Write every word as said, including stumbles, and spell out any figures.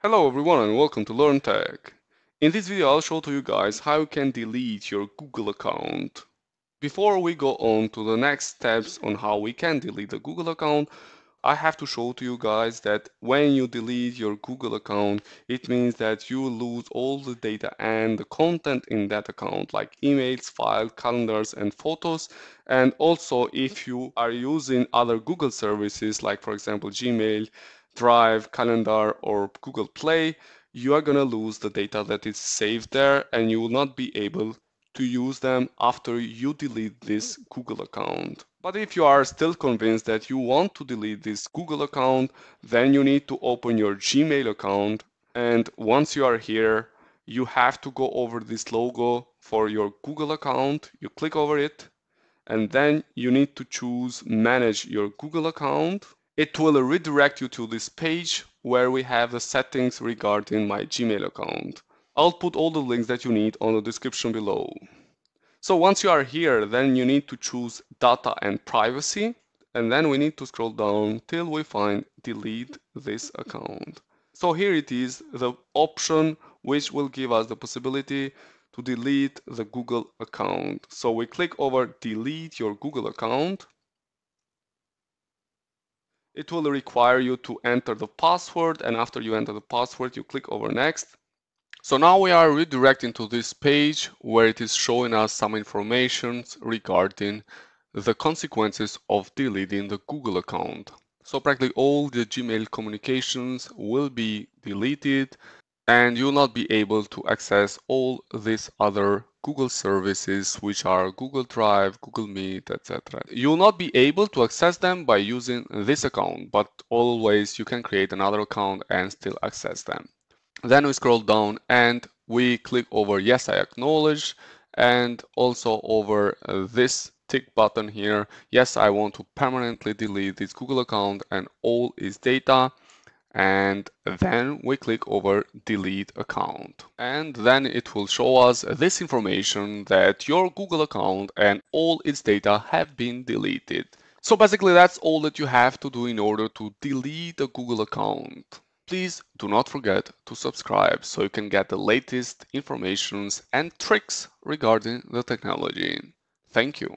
Hello everyone and welcome to LearnTech. In this video I'll show to you guys how you can delete your Google account. Before we go on to the next steps on how we can delete the Google account, I have to show to you guys that when you delete your Google account, it means that you lose all the data and the content in that account, like emails, files, calendars and photos. And also if you are using other Google services, like for example Gmail, Drive, Calendar or Google Play, you are gonna lose the data that is saved there and you will not be able to use them after you delete this Google account. But if you are still convinced that you want to delete this Google account, then you need to open your Gmail account, and once you are here you have to go over this logo for your Google account. You click over it and then you need to choose manage your Google account. It will redirect you to this page where we have the settings regarding my Gmail account. I'll put all the links that you need on the description below. So once you are here, then you need to choose data and privacy, and then we need to scroll down till we find delete this account. So here it is, the option which will give us the possibility to delete the Google account. So we click over delete your Google account. It will require you to enter the password, and after you enter the password you click over next. So now we are redirecting to this page where it is showing us some information regarding the consequences of deleting the Google account. So practically all the Gmail communications will be deleted and you will not be able to access all these other Google services, which are Google Drive, Google Meet, et cetera. You will not be able to access them by using this account, but always you can create another account and still access them. Then we scroll down and we click over yes, I acknowledge, and also over this tick button here. Yes, I want to permanently delete this Google account and all its data. And then we click over delete account, and then it will show us this information that your Google account and all its data have been deleted. So basically that's all that you have to do in order to delete a Google account. Please do not forget to subscribe so you can get the latest informations and tricks regarding the technology. Thank you.